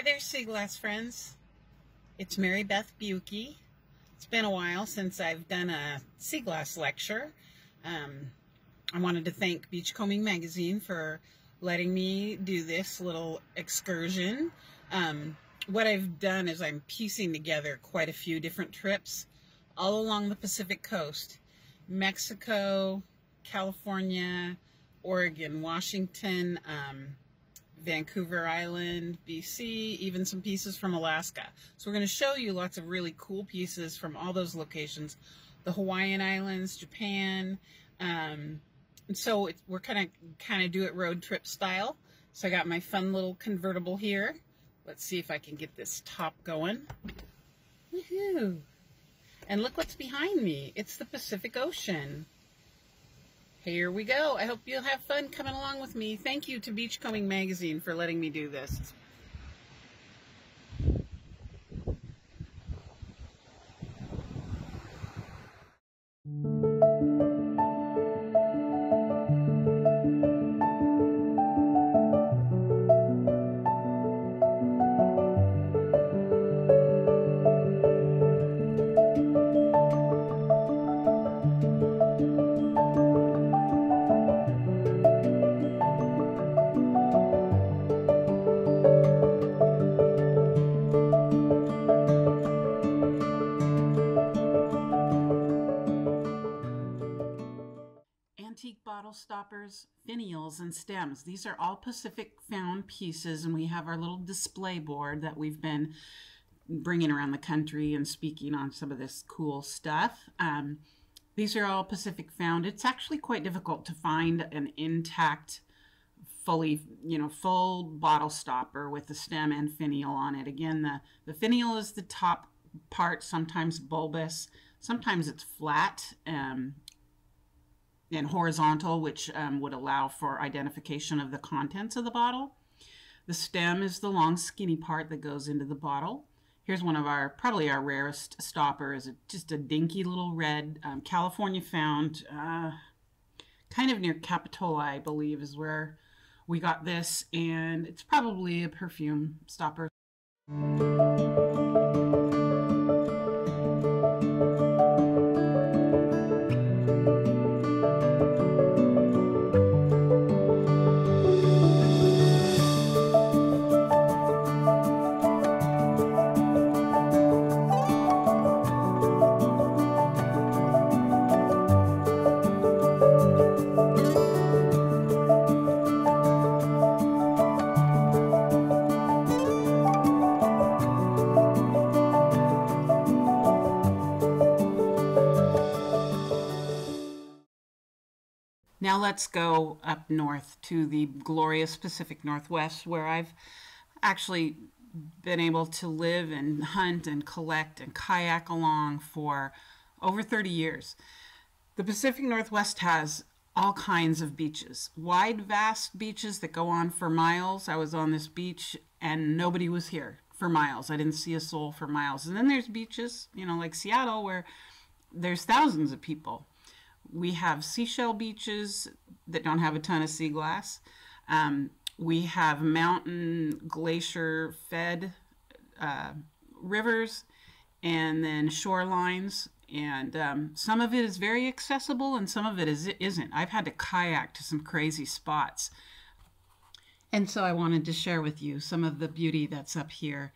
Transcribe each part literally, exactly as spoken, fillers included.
Hi there, sea glass friends. It's Mary Beth Beuke. It's been a while since I've done a sea glass lecture. Um, I wanted to thank Beachcombing Magazine for letting me do this little excursion. Um, what I've done is I'm piecing together quite a few different trips all along the Pacific coast. Mexico, California, Oregon, Washington, um, Vancouver Island, B C, even some pieces from Alaska. So we're going to show you lots of really cool pieces from all those locations, the Hawaiian Islands, Japan. Um, and so it, we're kind of kind of do it road trip style. So I got my fun little convertible here. Let's see if I can get this top going. Woohoo! And look what's behind me. It's the Pacific Ocean. Here we go. I hope you'll have fun coming along with me. Thank you to Beachcombing Magazine for letting me do this. Stoppers, finials, and stems. These are all Pacific found pieces, and we have our little display board that we've been bringing around the country and speaking on some of this cool stuff. Um, these are all Pacific found. It's actually quite difficult to find an intact, fully, you know, full bottle stopper with the stem and finial on it. Again, the, the finial is the top part, sometimes bulbous, sometimes it's flat, um, and horizontal, which um, would allow for identification of the contents of the bottle. The stem is the long skinny part that goes into the bottle. Here's one of our, probably our rarest stopper, is a, just a dinky little red um, California found, uh, kind of near Capitola, I believe is where we got this, and it's probably a perfume stopper. Now let's go up north to the glorious Pacific Northwest, where I've actually been able to live and hunt and collect and kayak along for over thirty years. The Pacific Northwest has all kinds of beaches, wide, vast beaches that go on for miles. I was on this beach and nobody was here for miles. I didn't see a soul for miles. And then there's beaches, you know, like Seattle, where there's thousands of people. We have seashell beaches that don't have a ton of sea glass. Um, we have mountain glacier fed uh, rivers, and then shorelines. And um, some of it is very accessible and some of it is, isn't. I've had to kayak to some crazy spots. And so I wanted to share with you some of the beauty that's up here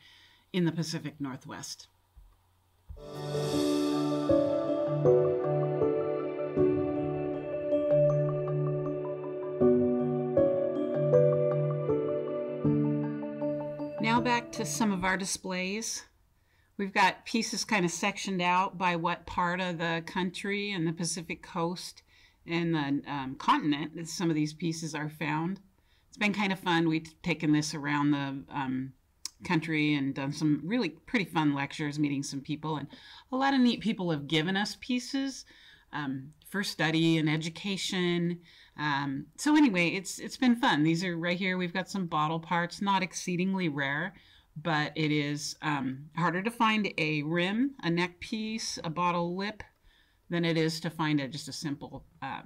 in the Pacific Northwest. Now back to some of our displays. We've got pieces kind of sectioned out by what part of the country and the Pacific coast and the um, continent that some of these pieces are found. It's been kind of fun. We've taken this around the um, country and done some really pretty fun lectures, meeting some people, and a lot of neat people have given us pieces um, for study and education. Um, so anyway, it's it's been fun. These are right here. We've got some bottle parts, not exceedingly rare, but it is um, harder to find a rim, a neck piece, a bottle lip than it is to find a, just a simple uh,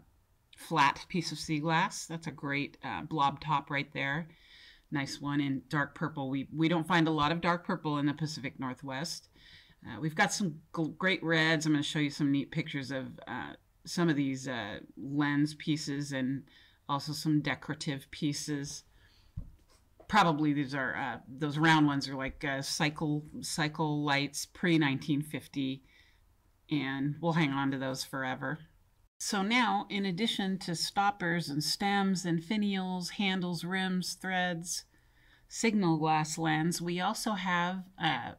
flat piece of sea glass. That's a great uh, blob top right there. nice one in dark purple. We, we don't find a lot of dark purple in the Pacific Northwest. Uh, we've got some great reds. I'm going to show you some neat pictures of uh, some of these uh, lens pieces and also some decorative pieces. Probably these are, uh, those round ones are like uh, cycle, cycle lights pre nineteen fifty, and we'll hang on to those forever. So now, in addition to stoppers and stems and finials, handles, rims, threads, signal glass lens, we also have uh,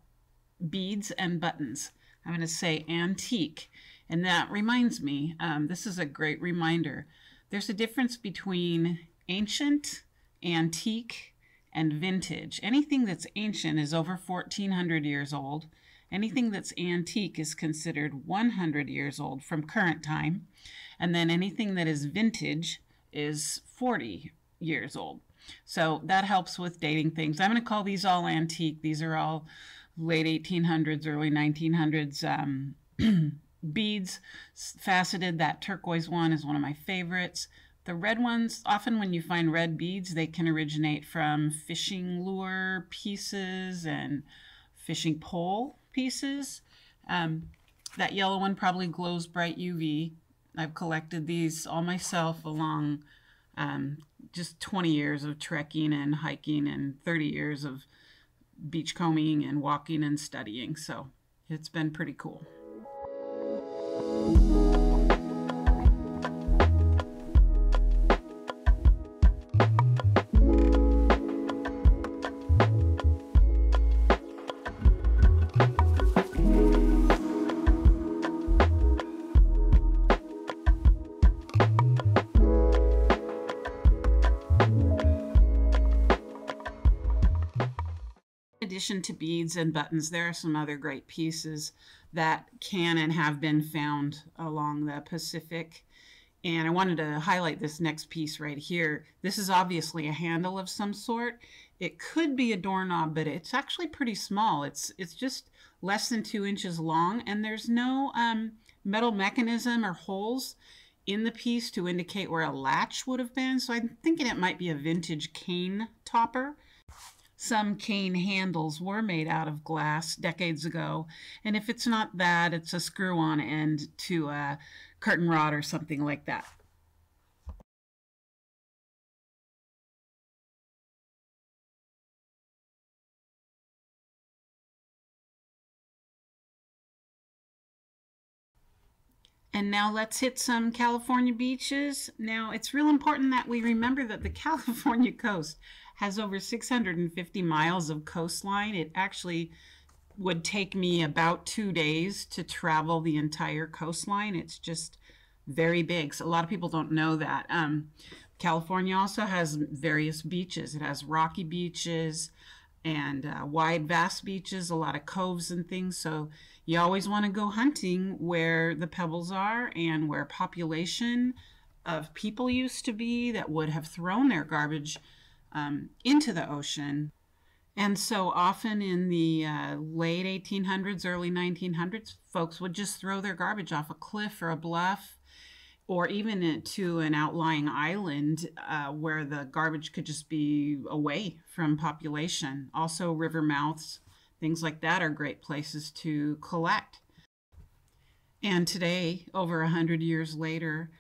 beads and buttons. I'm going to say antique. And that reminds me, um, this is a great reminder. There's a difference between ancient, antique, and vintage. Anything that's ancient is over fourteen hundred years old. Anything that's antique is considered one hundred years old from current time. And then anything that is vintage is forty years old. So that helps with dating things. I'm going to call these all antique. These are all late eighteen hundreds, early nineteen hundreds um, beads. Faceted, that turquoise one is one of my favorites. The red ones, often when you find red beads, they can originate from fishing lure pieces and fishing pole pieces. Um, that yellow one probably glows bright U V. I've collected these all myself along um, just twenty years of trekking and hiking and thirty years of beachcombing and walking and studying. So it's been pretty cool. To beads and buttons, there are some other great pieces that can and have been found along the Pacific. And I wanted to highlight this next piece right here. This is obviously a handle of some sort. It could be a doorknob, but it's actually pretty small. It's it's just less than two inches long, and there's no um, metal mechanism or holes in the piece to indicate where a latch would have been. So I'm thinking it might be a vintage cane topper. Some cane handles were made out of glass decades ago, and if it's not that, it's a screw-on end to a curtain rod or something like that. And now let's hit some California beaches. Now, it's real important that we remember that the California coast has over six hundred fifty miles of coastline. It actually would take me about two days to travel the entire coastline. It's just very big. So a lot of people don't know that. Um, California also has various beaches. It has rocky beaches and uh, wide, vast beaches, a lot of coves and things. So you always want to go hunting where the pebbles are and where population of people used to be that would have thrown their garbage Um, into the ocean. And so often in the uh, late eighteen hundreds, early nineteen hundreds, folks would just throw their garbage off a cliff or a bluff, or even to an outlying island uh, where the garbage could just be away from population. Also river mouths, things like that are great places to collect. And today, over one hundred years later,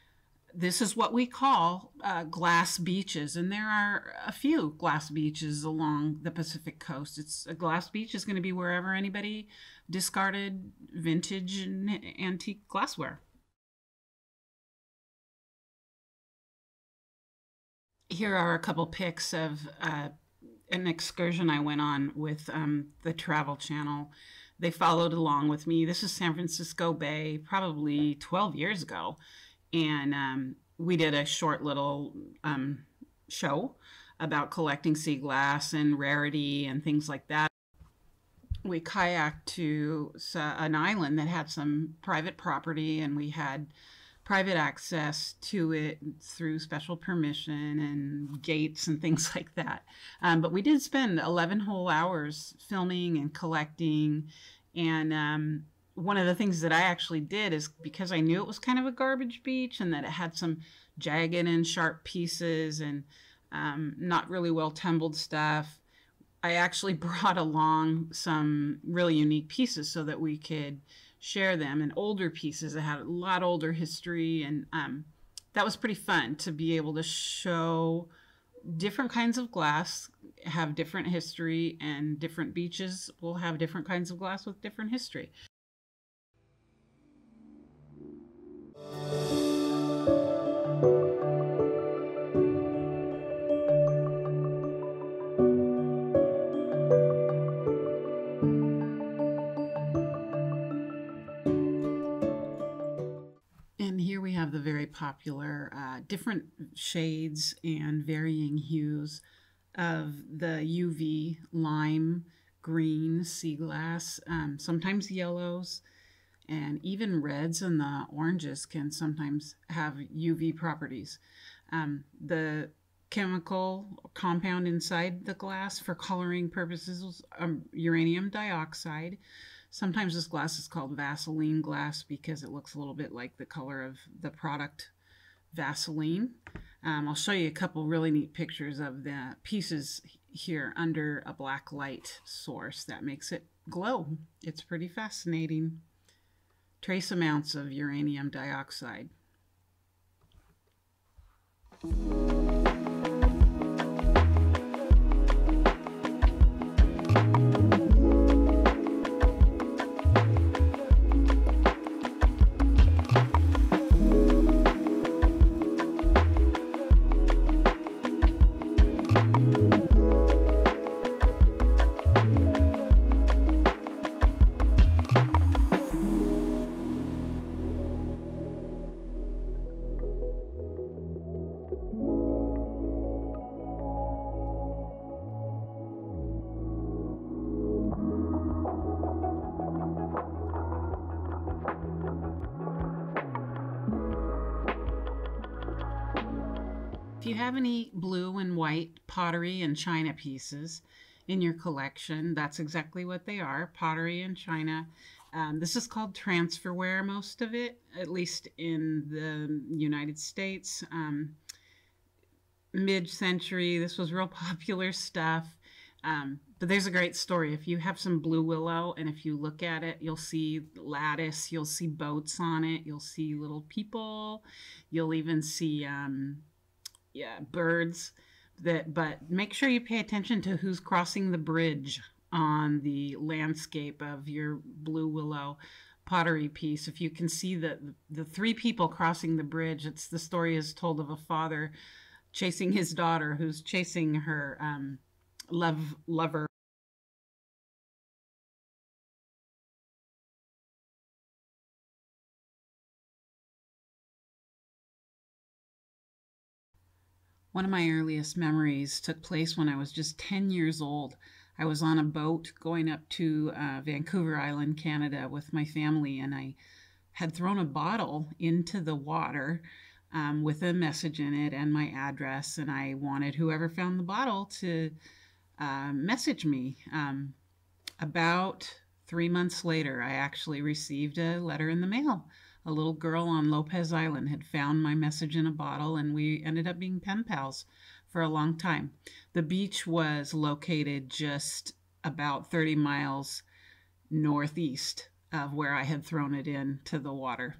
this is what we call uh, glass beaches, and there are a few glass beaches along the Pacific coast. It's a glass beach is going to be wherever anybody discarded vintage and antique glassware. Here are a couple pics of uh, an excursion I went on with um, the Travel Channel. They followed along with me. This is San Francisco Bay, probably twelve years ago. And um, we did a short little um, show about collecting sea glass and rarity and things like that. We kayaked to an island that had some private property, and we had private access to it through special permission and gates and things like that. Um, but we did spend eleven whole hours filming and collecting, and um, one of the things that I actually did is, because I knew it was kind of a garbage beach and that it had some jagged and sharp pieces and um, not really well tumbled stuff. I actually brought along some really unique pieces so that we could share them, and older pieces that had a lot older history. And um, that was pretty fun to be able to show different kinds of glass have different history, and different beaches will have different kinds of glass with different history. The very popular uh, different shades and varying hues of the U V lime green sea glass, um, sometimes yellows, and even reds, and the oranges can sometimes have U V properties. Um, the chemical compound inside the glass for coloring purposes was um, uranium dioxide. Sometimes this glass is called Vaseline glass because it looks a little bit like the color of the product Vaseline. Um, I'll show you a couple really neat pictures of the pieces here under a black light source that makes it glow. It's pretty fascinating. Trace amounts of uranium dioxide. If you have any blue and white pottery and china pieces in your collection, that's exactly what they are, pottery and china. Um, this is called transferware, most of it, at least in the United States. Um, mid-century, this was real popular stuff. Um, but there's a great story. If you have some Blue Willow and if you look at it, you'll see lattice, you'll see boats on it, you'll see little people, you'll even see... Um, Yeah, birds. That, but make sure you pay attention to who's crossing the bridge on the landscape of your Blue Willow pottery piece. If you can see the the three people crossing the bridge, it's the story is told of a father chasing his daughter, who's chasing her um, love lover. One of my earliest memories took place when I was just ten years old. I was on a boat going up to uh, Vancouver Island, Canada with my family, and I had thrown a bottle into the water um, with a message in it and my address, and I wanted whoever found the bottle to uh, message me. Um, about three months later, I actually received a letter in the mail. A little girl on Lopez Island had found my message in a bottle, and we ended up being pen pals for a long time. The beach was located just about thirty miles northeast of where I had thrown it into the water.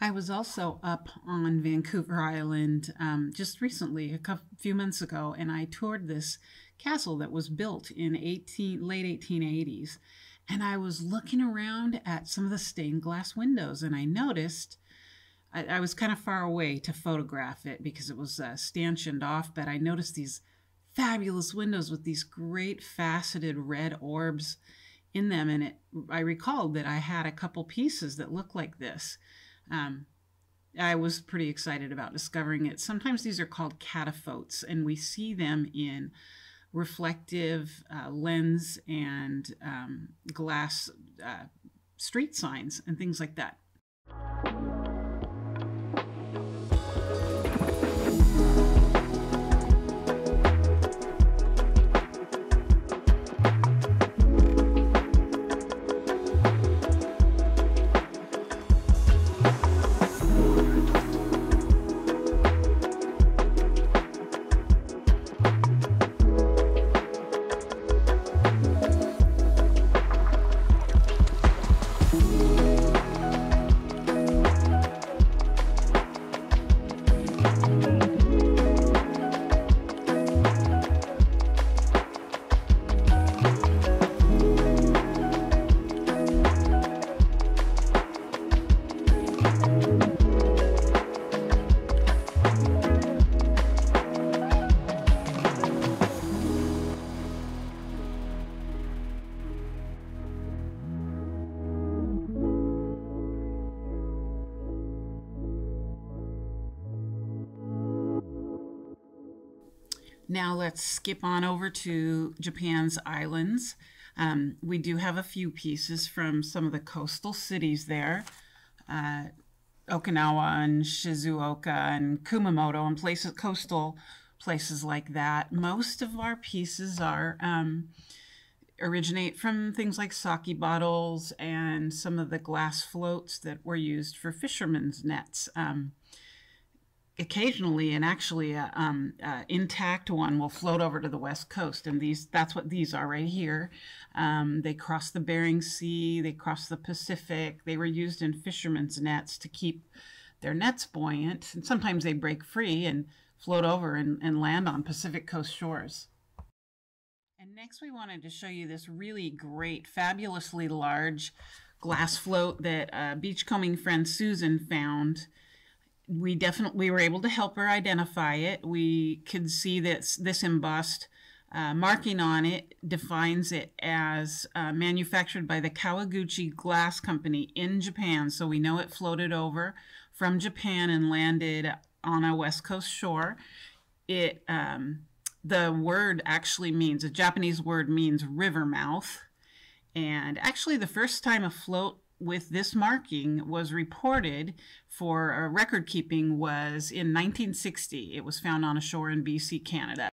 I was also up on Vancouver Island um, just recently, a few months ago, and I toured this castle that was built in late eighteen eighties. And I was looking around at some of the stained glass windows, and I noticed, I, I was kind of far away to photograph it because it was uh, stanchioned off, but I noticed these fabulous windows with these great faceted red orbs in them. And it, I recalled that I had a couple pieces that looked like this. Um, I was pretty excited about discovering it. Sometimes these are called cataphotes, and we see them in reflective uh, lens and um, glass uh, street signs and things like that. Now let's skip on over to Japan's islands. Um, we do have a few pieces from some of the coastal cities there. Uh, Okinawa and Shizuoka and Kumamoto and places, coastal places like that. Most of our pieces are um, originate from things like sake bottles and some of the glass floats that were used for fishermen's nets. Um, occasionally, and actually a, um, a intact one will float over to the west coast, and these that's what these are right here. Um, they cross the Bering Sea, they cross the Pacific. They were used in fishermen's nets to keep their nets buoyant, and sometimes they break free and float over and, and land on Pacific coast shores. And next we wanted to show you this really great, fabulously large glass float that uh, beachcombing friend Susan found. We definitely we were able to help her identify it. We could see that this embossed uh, marking on it defines it as uh, manufactured by the Kawaguchi Glass Company in Japan. So we know it floated over from Japan and landed on a west coast shore. It um, the word actually means, a Japanese word means river mouth. And actually the first time a float with this marking was reported for record keeping was in nineteen sixty. It was found on a shore in B C, Canada.